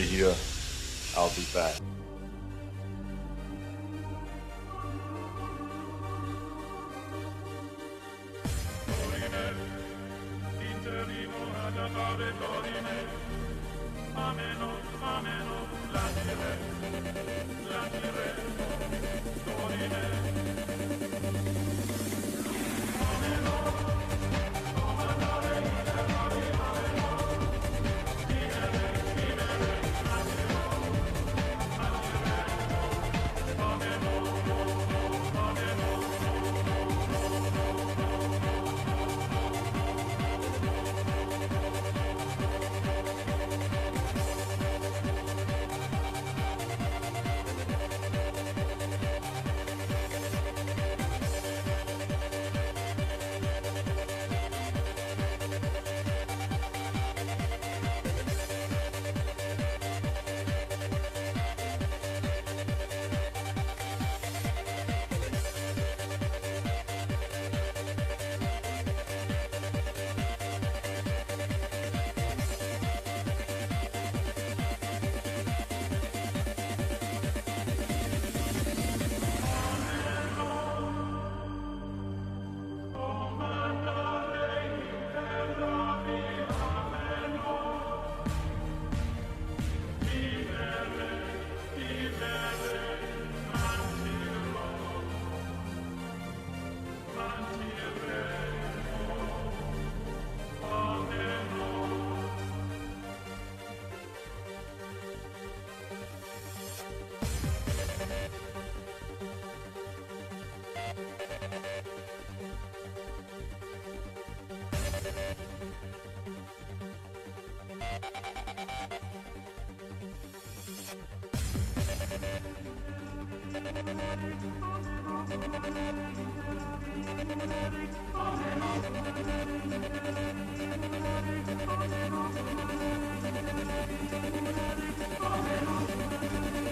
Stay here. I'll be back.